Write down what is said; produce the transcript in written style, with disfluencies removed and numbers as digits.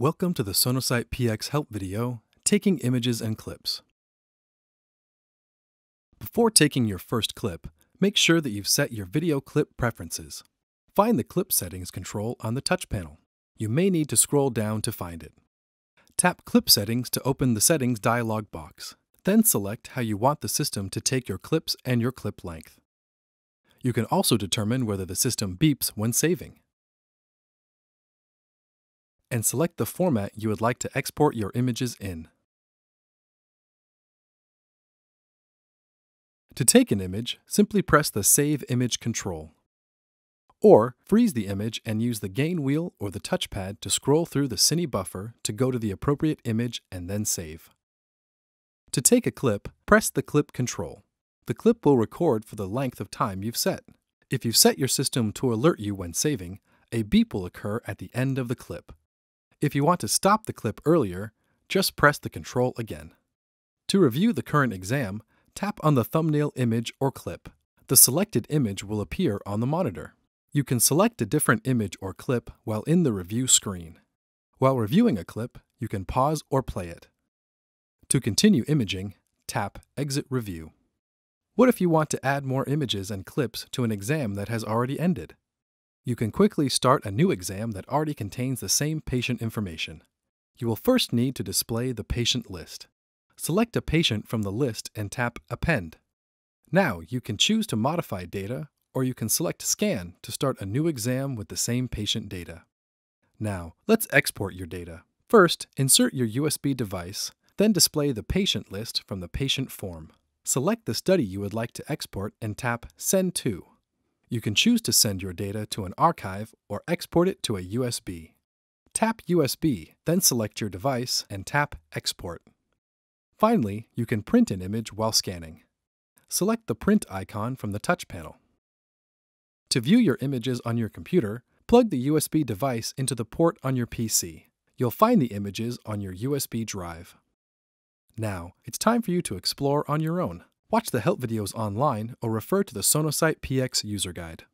Welcome to the Sonosite PX help video, Taking Images and Clips. Before taking your first clip, make sure that you've set your video clip preferences. Find the Clip Settings control on the touch panel. You may need to scroll down to find it. Tap Clip Settings to open the Settings dialog box. Then select how you want the system to take your clips and your clip length. You can also determine whether the system beeps when saving. And select the format you would like to export your images in. To take an image, simply press the Save Image control. Or freeze the image and use the gain wheel or the touchpad to scroll through the Cine buffer to go to the appropriate image and then save. To take a clip, press the Clip control. The clip will record for the length of time you've set. If you've set your system to alert you when saving, a beep will occur at the end of the clip. If you want to stop the clip earlier, just press the control again. To review the current exam, tap on the thumbnail image or clip. The selected image will appear on the monitor. You can select a different image or clip while in the review screen. While reviewing a clip, you can pause or play it. To continue imaging, tap Exit Review. What if you want to add more images and clips to an exam that has already ended? You can quickly start a new exam that already contains the same patient information. You will first need to display the patient list. Select a patient from the list and tap Append. Now you can choose to modify data, or you can select Scan to start a new exam with the same patient data. Now, let's export your data. First, insert your USB device, then display the patient list from the patient form. Select the study you would like to export and tap Send To. You can choose to send your data to an archive or export it to a USB. Tap USB, then select your device and tap Export. Finally, you can print an image while scanning. Select the print icon from the touch panel. To view your images on your computer, plug the USB device into the port on your PC. You'll find the images on your USB drive. Now, it's time for you to explore on your own. Watch the help videos online or refer to the Sonosite PX user guide.